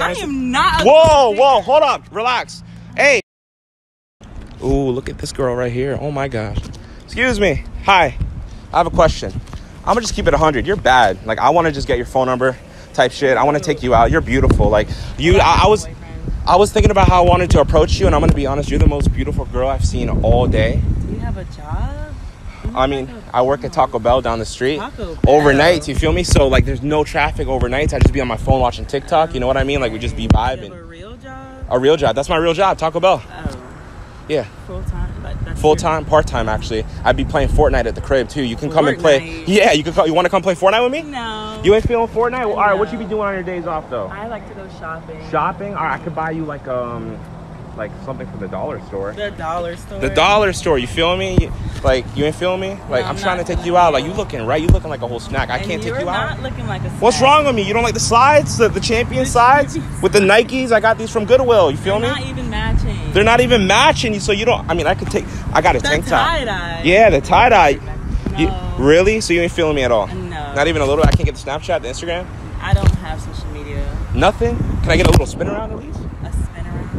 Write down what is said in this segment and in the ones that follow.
I am not. Whoa, whoa, hold up, relax. Hey. Ooh, look at this girl right here. Oh my gosh. Excuse me. Hi. I have a question. I'm gonna just keep it 100. You're bad. Like, I want to just get your phone number, type shit. I want to take you out. You're beautiful. Like, you. I was thinking about how I wanted to approach you, and I'm gonna be honest. You're the most beautiful girl I've seen all day. Do you have a job? I mean, I work at Taco Bell down the street overnight, you feel me? So, like, there's no traffic overnight. I just be on my phone watching TikTok, you know what I mean? Like, we just be vibing. You have a real job? A real job. That's my real job, Taco Bell. Oh. Yeah. Full-time? Like, full-time, part-time, actually. I'd be playing Fortnite at the crib, too. You can come and play. Yeah, you want to come play Fortnite with me? No. You ain't feeling Fortnite? Well, all right, what you be doing on your days off, though? I like to go shopping. Shopping? All right, I could buy you, like something from the dollar store. The dollar store. The dollar store. You feel me? Like, you ain't feel me? Like, no, I'm trying to take you out. Like, you looking right? You looking like a whole snack. I can't take you out. Not looking like a snack. What's wrong with me? You don't like the slides, the champion slides with the Nikes? I got these from Goodwill. You feel me? They're not even matching. They're not even matching. So you don't. I mean, I could take. I got a tank top. The tie dye. Yeah, the tie dye. No. Really? So you ain't feeling me at all? No. Not even a little. I can't get the Snapchat, the Instagram. I don't have social media. Nothing. Can I get a little spin around at least?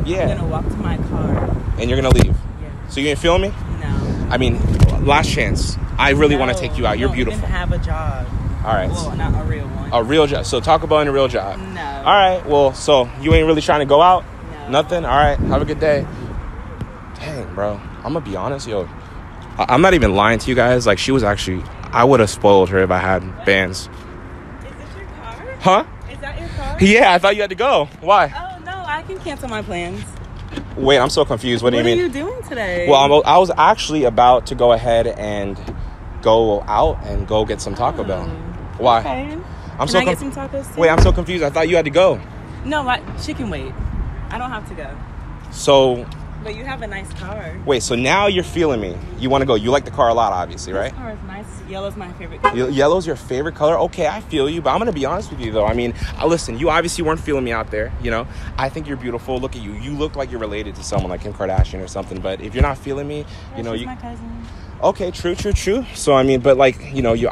Yeah. I'm gonna walk to my car. And you're gonna leave? Yeah. So you ain't feeling me? No. I mean, last chance. I really want to take you out. You're beautiful. Even have a job. All right. Well, not a real one. A real job. So Taco Bell and a real job. No. All right. Well, so you ain't really trying to go out? No. Nothing? All right. Have a good day. Dang, bro. I'm gonna be honest, yo. I'm not even lying to you guys. Like, she was actually... I would have spoiled her if I had bands. Is this your car? Huh? Is that your car? Yeah, I thought you had to go. Why? Oh. I can cancel my plans. Wait, I'm so confused. What do you mean? What are you doing today? Well, I was actually about to go ahead and go out and go get some Taco Bell. Why? Okay. Can I get some tacos too? Wait, I'm so confused. I thought you had to go. No, she can wait. I don't have to go. So... But you have a nice car. Wait, so now you're feeling me. You want to go. You like the car a lot, obviously, right? This car is nice. Yellow's my favorite color. Yellow's your favorite color? Okay, I feel you. But I'm going to be honest with you, though. I mean, listen, you obviously weren't feeling me out there, you know? I think you're beautiful. Look at you. You look like you're related to someone like Kim Kardashian or something. But if you're not feeling me, you know... She's my cousin. Okay, true. So, I mean, but, like, you know, you're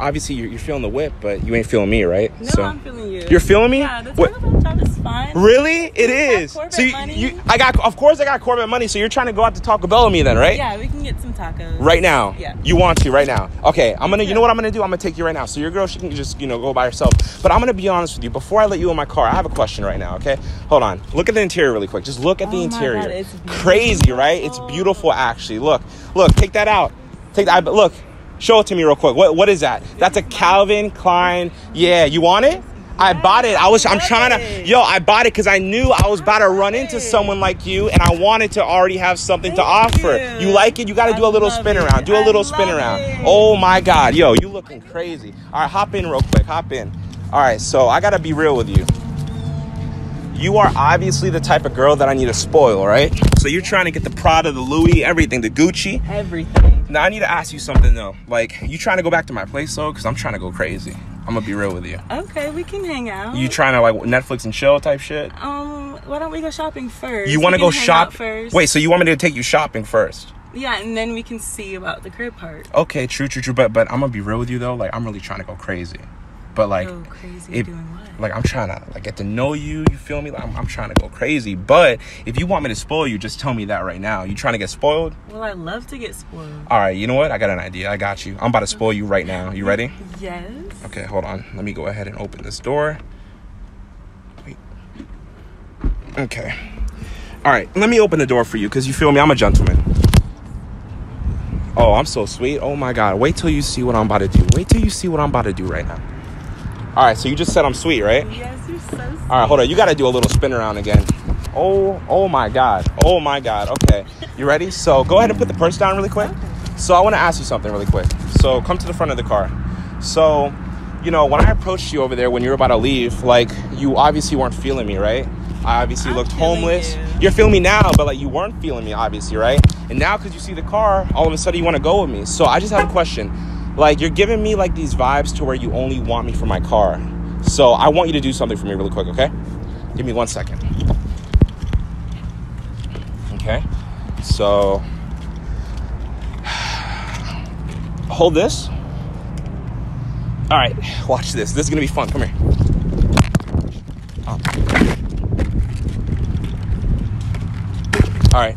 feeling the whip, but you ain't feeling me, right? No, so, I'm feeling you. You're feeling me? Yeah, the Taco Bell job is fun. Really? It is. Corbett money. Of course I got Corbett money, so you're trying to go out to Taco Bell with me then, right? Yeah, we can get some tacos. Right now? Yeah. You want to right now? Okay, you know what I'm going to do? I'm going to take you right now. So your girl, she can just, you know, go by herself. But I'm going to be honest with you. Before I let you in my car, I have a question right now, okay? Hold on. Look at the interior really quick. Just look at the interior. My God, it's crazy, right? It's beautiful, actually. Look, take that out. Look, show it to me real quick. What is that? That's a Calvin Klein. Yeah, you want it? I bought it. I bought it because I knew I was about to run into someone like you, and I wanted to already have something to offer. You like it? You got to do a little spin around. Do a little spin around. Oh my God, yo, you looking crazy. All right, hop in real quick. All right, so I got to be real with you. You are obviously the type of girl that I need to spoil, right? So you're trying to get the Prada, the Louis, everything, the Gucci. Everything. Now, I need to ask you something, though. Like, you trying to go back to my place, though? Because I'm trying to go crazy. I'm going to be real with you. Okay, we can hang out. You trying to, like, Netflix and chill type shit? Why don't we go shopping first? You want to go shop first? Wait, so you want me to take you shopping first? Yeah, and then we can see about the crib part. Okay, true. But I'm going to be real with you, though. Like, I'm really trying to go crazy. But, like, go crazy doing what? Like, I'm trying to, like, get to know you. You feel me? Like, I'm trying to go crazy. But if you want me to spoil you, just tell me that right now. You trying to get spoiled? Well, I love to get spoiled. All right. You know what? I got an idea. I got you. I'm about to spoil you right now. You ready? Yes. Okay. Hold on. Let me go ahead and open this door. Wait. Okay. All right. Let me open the door for you because you feel me? I'm a gentleman. Oh, I'm so sweet. Oh, my God. Wait till you see what I'm about to do. Right now. All right, so you just said I'm sweet, right? Yes, you're so sweet. All right, hold on. You got to do a little spin around again. Oh, my God. Okay. You ready? So go ahead and put the purse down really quick. Okay. So I want to ask you something really quick. So come to the front of the car. So, you know, when I approached you over there when you were about to leave, like, you obviously weren't feeling me, right? I obviously looked homeless. You're feeling me now, but, like, you weren't feeling me, obviously, right? And now because you see the car, all of a sudden you want to go with me. So I just have a question. Like, you're giving me, like, these vibes to where you only want me for my car. So I want you to do something for me really quick, okay? Give me 1 second. Okay. So, hold this. All right. Watch this. This is going to be fun. Come here. All right,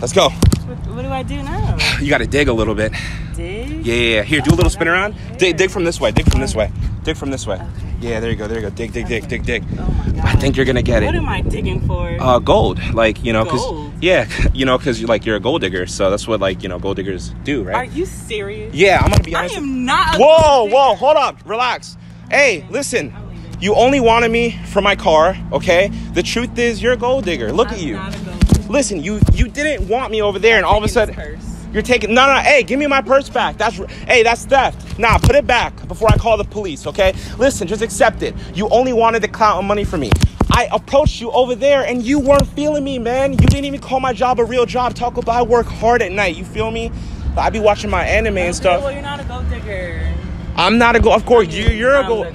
let's go. What do I do now? You got to dig a little bit. Dig? Yeah. Here, do a little spin around. Dig from this way. Dig from this way. Dig from this way. Okay. Yeah, there you go. There you go. Dig, dig, dig, dig, dig. Oh my God. I think you're gonna get it. What am I digging for? Gold. Like, you know, because you're like, you're a gold digger, so that's what, like, you know, gold diggers do, right? Are you serious? Yeah, I'm gonna be honest. I am not. Whoa, hold up, relax. Hey, listen. You only wanted me for my car, okay? The truth is, you're a gold digger. Look at you. Not a gold digger. Listen, you didn't want me over there, and all of a sudden you're taking. No, hey, give me my purse back. That's theft. Nah, put it back before I call the police, okay? Listen, just accept it. You only wanted the clout and money from me. I approached you over there, and you weren't feeling me, man. You didn't even call my job a real job. Talk about I work hard at night. You feel me? I be watching my anime and stuff. Well, you're not a gold digger. I'm not a gold. Of course, you're a gold.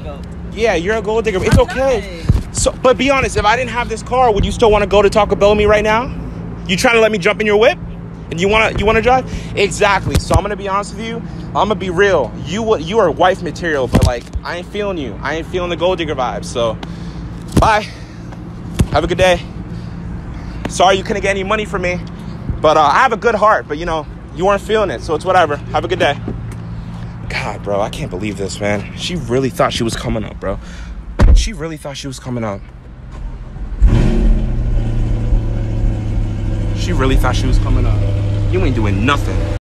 Yeah, you're a gold digger. It's okay. So, but be honest, if I didn't have this car, would you still want to go to Taco Bell with me right now? You trying to let me jump in your whip? And you wanna drive? Exactly. So I'm gonna be honest with you. I'm gonna be real. You are wife material, but like, I ain't feeling you. I ain't feeling the gold digger vibe. So, bye. Have a good day. Sorry you couldn't get any money from me, but I have a good heart. But you know, you weren't feeling it, so it's whatever. Have a good day. God, bro, I can't believe this, man. She really thought she was coming up, bro. She really thought she was coming up. She really thought she was coming up. You ain't doing nothing.